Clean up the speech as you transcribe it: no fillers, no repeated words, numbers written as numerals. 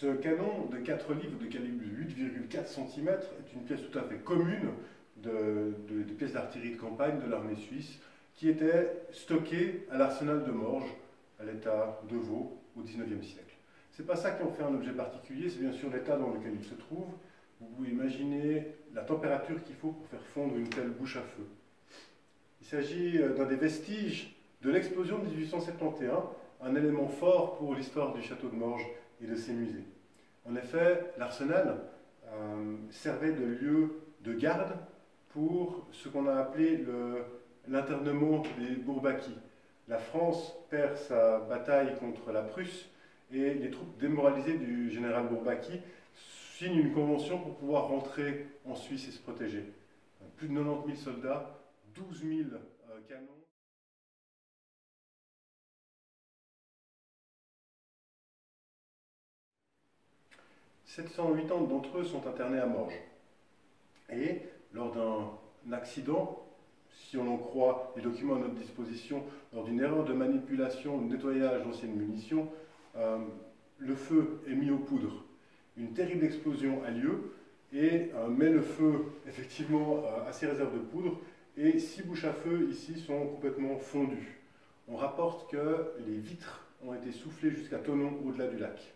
Ce canon de 4 livres de calibre 8,4 cm est une pièce tout à fait commune des pièces d'artillerie de campagne de l'armée suisse qui était stockée à l'arsenal de Morges, à l'état de Vaud, au XIXe siècle. Ce n'est pas ça qui en fait un objet particulier, c'est bien sûr l'état dans lequel il se trouve. Vous pouvez imaginer la température qu'il faut pour faire fondre une telle bouche à feu. Il s'agit d'un des vestiges de l'explosion de 1871, un élément fort pour l'histoire du château de Morges et de ses musées. En effet, l'arsenal servait de lieu de garde pour ce qu'on a appelé l'internement des Bourbaki. La France perd sa bataille contre la Prusse et les troupes démoralisées du général Bourbaki signent une convention pour pouvoir rentrer en Suisse et se protéger. Plus de 90 000 soldats, 12 000 canons. « 780 d'entre eux sont internés à Morges. Et lors d'un accident, si on en croit les documents à notre disposition, lors d'une erreur de manipulation ou de nettoyage d'anciennes munitions, le feu est mis aux poudres. Une terrible explosion a lieu et met le feu effectivement à ses réserves de poudre et 6 bouches à feu ici sont complètement fondues. On rapporte que les vitres ont été soufflées jusqu'à Tonon au-delà du lac.